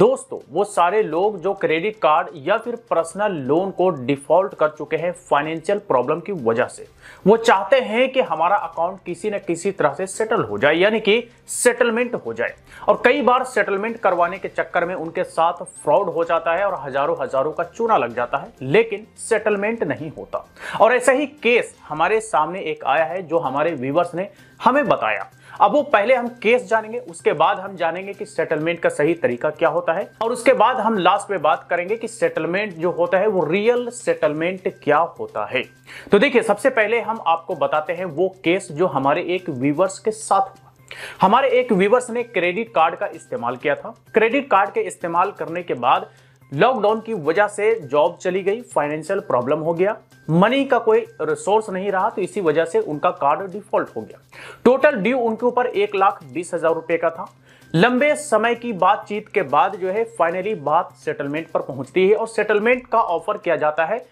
दोस्तों वो सारे लोग जो क्रेडिट कार्ड या फिर पर्सनल लोन को डिफॉल्ट कर चुके हैं फाइनेंशियल प्रॉब्लम की वजह से, वो चाहते हैं कि हमारा अकाउंट किसी न किसी तरह से सेटल हो जाए, यानी कि सेटलमेंट हो जाए। और कई बार सेटलमेंट करवाने के चक्कर में उनके साथ फ्रॉड हो जाता है और हजारों का चूना लग जाता है, लेकिन सेटलमेंट नहीं होता। और ऐसा ही केस हमारे सामने एक आया है जो हमारे व्यूअर्स ने हमें बताया। अब वो पहले हम केस जानेंगे, उसके बाद हम जानेंगे कि सेटलमेंट का सही तरीका क्या होता है, और उसके बाद हम लास्ट में बात करेंगे कि सेटलमेंट जो होता है वो रियल सेटलमेंट क्या होता है। तो देखिए, सबसे पहले हम आपको बताते हैं वो केस जो हमारे एक व्यूअर्स के साथ हुआ। हमारे एक व्यूअर्स ने क्रेडिट कार्ड का इस्तेमाल किया था। क्रेडिट कार्ड के इस्तेमाल करने के बाद लॉकडाउन की वजह से जॉब चली गई, फाइनेंशियल प्रॉब्लम हो गया, मनी का कोई रिसोर्स नहीं रहा, तो इसी वजह से उनका कार्ड डिफॉल्ट हो गया। टोटल ड्यू उनके ऊपर 1,20,000 रुपए का था। लंबे समय की बातचीत के बाद जो है फाइनली बात सेटलमेंट पर पहुंचती है और सेटलमेंट का ऑफर किया जाता है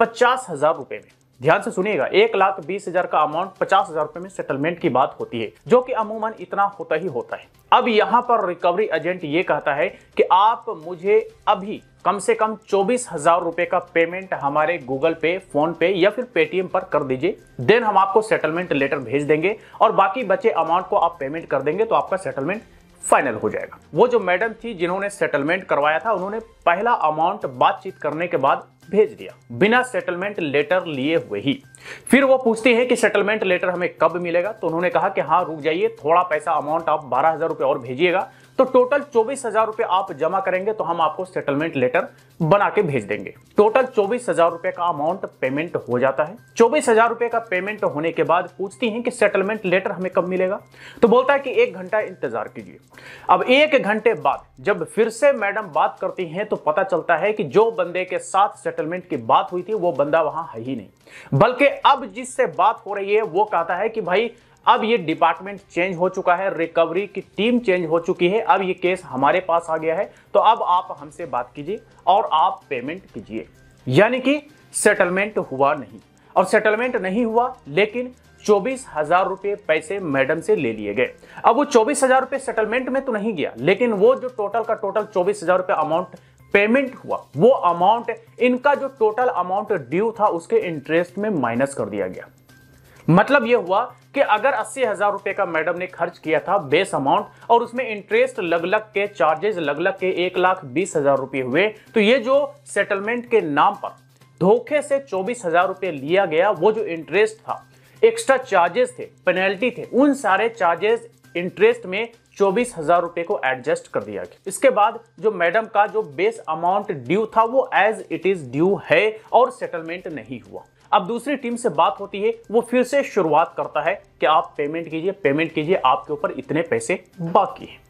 50,000 रुपए में। ध्यान से सुनिएगा, 1,20,000 का अमाउंट 50,000 रुपए में सेटलमेंट की बात होती है, जो कि अमूमन इतना होता ही होता है। अब यहाँ पर रिकवरी एजेंट ये कहता है कि आप मुझे अभी कम से कम 24,000 रुपए का पेमेंट हमारे गूगल पे, फोन पे या फिर पेटीएम पर कर दीजिए, देन हम आपको सेटलमेंट लेटर भेज देंगे और बाकी बचे अमाउंट को आप पेमेंट कर देंगे तो आपका सेटलमेंट फाइनल हो जाएगा। वो जो मैडम थी जिन्होंने सेटलमेंट करवाया था, उन्होंने पहला अमाउंट बातचीत करने के बाद भेज दिया बिना सेटलमेंट लेटर लिए हुए ही। फिर वो पूछती है कि सेटलमेंट लेटर हमें कब मिलेगा, तो उन्होंने कहा कि हाँ रुक जाइए, थोड़ा पैसा अमाउंट आप 12,000 रुपये और भेजिएगा, तो टोटल 24,000 रुपये आप जमा करेंगे तो हम आपको सेटलमेंट लेटर बना के भेज देंगे। टोटल 24,000 रुपये का अमाउंट पेमेंट हो जाता है। 24,000 रुपये का पेमेंट होने के बाद पूछती है कि सेटलमेंट लेटर हमें कब मिलेगा, तो बोलता है कि 1 घंटा इंतजार कीजिए। अब 1 घंटे बाद जब फिर से मैडम बात करती है तो पता चलता है कि जो बंदे के साथ सेटलमेंट की बात हुई थी वो बंदा वहां है ही नहीं, बल्कि अब जिससे बात हो रही है वो कहता है कि भाई अब ये डिपार्टमेंट चेंज हो चुका है, रिकवरी की टीम चेंज हो चुकी है, अब ये केस हमारे पास आ गया है, तो अब आप हमसे बात कीजिए और आप पेमेंट कीजिए। यानी कि सेटलमेंट हुआ नहीं, और सेटलमेंट नहीं हुआ लेकिन 24,000 रुपये पैसे मैडम से ले लिए गए। अब वो 24,000 रुपये सेटलमेंट में तो नहीं गया, लेकिन वो जो टोटल का टोटल 24,000 रुपये अमाउंट पेमेंट हुआ, वो अमाउंट इनका जो टोटल अमाउंट ड्यू था उसके इंटरेस्ट में माइनस कर दिया गया। मतलब यह हुआ कि अगर 80,000 रुपए का मैडम ने खर्च किया था बेस अमाउंट और उसमें इंटरेस्ट लग के चार्जेस लग के 1,20,000 रुपए हुए, तो ये जो सेटलमेंट के नाम पर धोखे से 24,000 रुपए लिया गया, वो जो इंटरेस्ट था, एक्स्ट्रा चार्जेस थे, पेनल्टी थे, उन सारे चार्जेस इंटरेस्ट में 24,000 रुपए को एडजस्ट कर दिया गया। इसके बाद जो मैडम का जो बेस अमाउंट ड्यू था वो एज इट इज ड्यू है और सेटलमेंट नहीं हुआ। अब दूसरी टीम से बात होती है, वो फिर से शुरुआत करता है कि आप पेमेंट कीजिए, आपके ऊपर इतने पैसे बाकी हैं।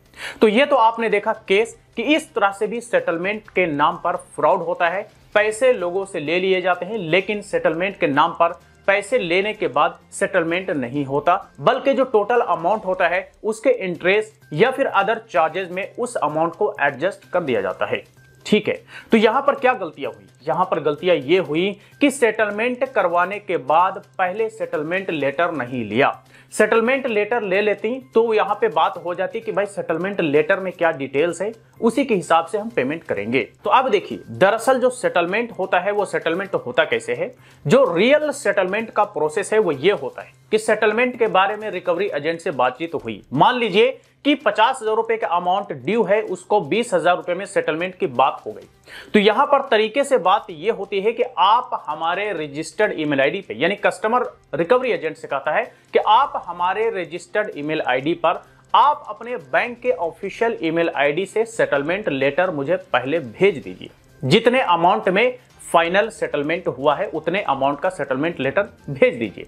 तो ये तो आपने देखा केस कि इस तरह से भी सेटलमेंट के नाम पर फ्रॉड होता है, पैसे लोगों से ले लिए जाते हैं, लेकिन सेटलमेंट के नाम पर पैसे लेने के बाद सेटलमेंट नहीं होता, बल्कि जो टोटल अमाउंट होता है उसके इंटरेस्ट या फिर अदर चार्जेस में उस अमाउंट को एडजस्ट कर दिया जाता है। ठीक है, तो यहाँ पर क्या गलतियाँ हुई? यहाँ पर गलतियाँ ये हुई कि सेटलमेंट करवाने के बाद पहले सेटलमेंट लेटर नहीं लिया। सेटलमेंट लेटर ले लेती तो यहाँ पे बात हो जाती कि भाई सेटलमेंट लेटर में क्या डिटेल्स है, उसी के हिसाब से हम पेमेंट करेंगे। तो अब देखिए, दरअसल जो सेटलमेंट होता है वो सेटलमेंट होता कैसे है? जो रियल सेटलमेंट का प्रोसेस है वो ये होता है कि सेटलमेंट के बारे में रिकवरी एजेंट से बातचीत हुई। मान लीजिए कि 50,000 रुपए का अमाउंट ड्यू है, उसको 20,000 रुपए में सेटलमेंट की बात हो गई, तो यहां पर तरीके से बात यह होती है कि आप हमारे रजिस्टर्ड ईमेल आईडी पे, यानी कस्टमर रिकवरी एजेंट से कहता है कि आप हमारे रजिस्टर्ड ईमेल आईडी पर आप अपने बैंक के ऑफिशियल ईमेल आईडी से सेटलमेंट लेटर मुझे पहले भेज दीजिए, जितने अमाउंट में फाइनल सेटलमेंट हुआ है उतने अमाउंट का सेटलमेंट लेटर भेज दीजिए।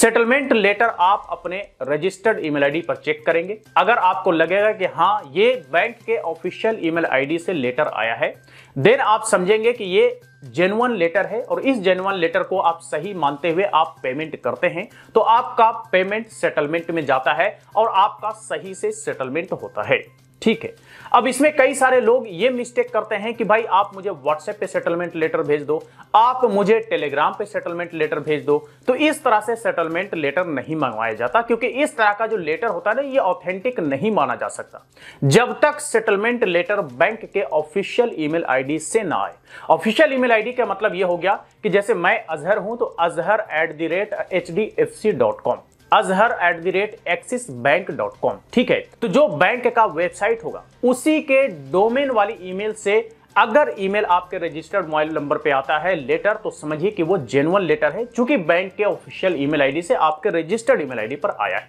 सेटलमेंट लेटर आप अपने रजिस्टर्ड ईमेल आईडी पर चेक करेंगे, अगर आपको लगेगा कि हाँ ये बैंक के ऑफिशियल ईमेल आईडी से लेटर आया है, देन आप समझेंगे कि ये जेन्युइन लेटर है और इस जेन्युइन लेटर को आप सही मानते हुए आप पेमेंट करते हैं, तो आपका पेमेंट सेटलमेंट में जाता है और आपका सही से सेटलमेंट होता है। ठीक है, अब इसमें कई सारे लोग ये मिस्टेक करते हैं कि भाई आप मुझे व्हाट्सएप पे सेटलमेंट लेटर भेज दो, आप मुझे टेलीग्राम पे सेटलमेंट लेटर भेज दो। तो इस तरह से सेटलमेंट लेटर नहीं मंगवाया जाता, क्योंकि इस तरह का जो लेटर होता है ना, ये ऑथेंटिक नहीं माना जा सकता जब तक सेटलमेंट लेटर बैंक के ऑफिशियल ईमेल आईडी से ना आए। ऑफिशियल ईमेल आईडी का मतलब यह हो गया कि जैसे मैं अजहर हूं तो azhar@hdfc.com, azhar@axisbank.com, ठीक है। तो जो बैंक का वेबसाइट होगा उसी के डोमेन वाली ईमेल से अगर ईमेल आपके रजिस्टर्ड मोबाइल नंबर पे आता है लेटर, तो समझिए कि वो जेन्युइन लेटर है, चूंकि बैंक के ऑफिशियल ईमेल आईडी से आपके रजिस्टर्ड ईमेल आईडी पर आया है,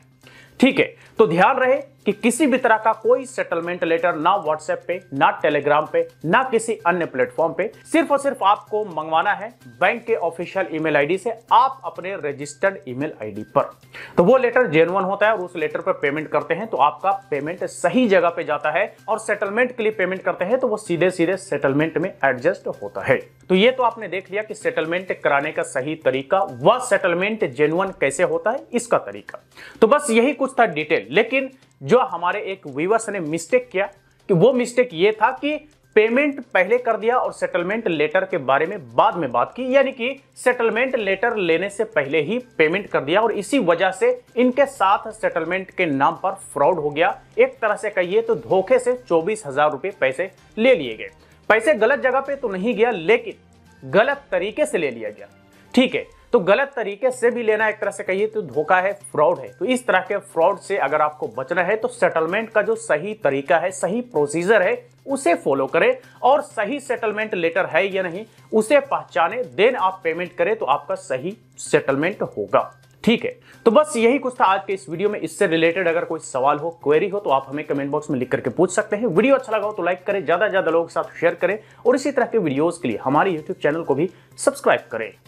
ठीक है। तो ध्यान रहे कि किसी भी तरह का कोई सेटलमेंट लेटर ना व्हाट्सएप पे, ना टेलीग्राम पे, ना किसी अन्य प्लेटफॉर्म पे, सिर्फ और सिर्फ आपको मंगवाना है बैंक के ऑफिशियल ईमेल आईडी से, आप अपने रजिस्टर्ड ईमेल आईडी पर। तो वो लेटर जेन्युइन होता है और उस लेटर पर पेमेंट करते हैं तो आपका पेमेंट सही जगह पे जाता है, और सेटलमेंट के लिए पेमेंट करते हैं तो वो सीधे सीधे सेटलमेंट में एडजस्ट होता है। तो ये तो आपने देख लिया कि सेटलमेंट कराने का सही तरीका व सेटलमेंट जेन्युइन कैसे होता है इसका तरीका। तो बस यही कुछ था डिटेल, लेकिन जो हमारे एक व्यूअर्स ने मिस्टेक किया कि वो मिस्टेक ये था कि पेमेंट पहले कर दिया और सेटलमेंट लेटर के बारे में बाद में बात की, यानी कि सेटलमेंट लेटर लेने से पहले ही पेमेंट कर दिया, और इसी वजह से इनके साथ सेटलमेंट के नाम पर फ्रॉड हो गया। एक तरह से कहिए तो धोखे से 24,000 रुपये पैसे ले लिए गए। पैसे गलत जगह पे तो नहीं गया, लेकिन गलत तरीके से ले लिया गया, ठीक है। तो गलत तरीके से भी लेना एक तरह से कहिए तो धोखा है, फ्रॉड है। तो इस तरह के फ्रॉड से अगर आपको बचना है तो सेटलमेंट का जो सही तरीका है, सही प्रोसीजर है, उसे फॉलो करें, और सही सेटलमेंट लेटर है या नहीं उसे पहचाने, देन आप पेमेंट करें तो आपका सही सेटलमेंट होगा, ठीक है। तो बस यही कुछ था आज के इस वीडियो में। इससे रिलेटेड अगर कोई सवाल हो, क्वेरी हो, तो आप हमें कमेंट बॉक्स में लिख करके पूछ सकते हैं। वीडियो अच्छा लगा हो तो लाइक करें, ज्यादा से ज्यादा लोगों के साथ शेयर करें, और इसी तरह के वीडियोज के लिए हमारे यूट्यूब चैनल को भी सब्सक्राइब करें।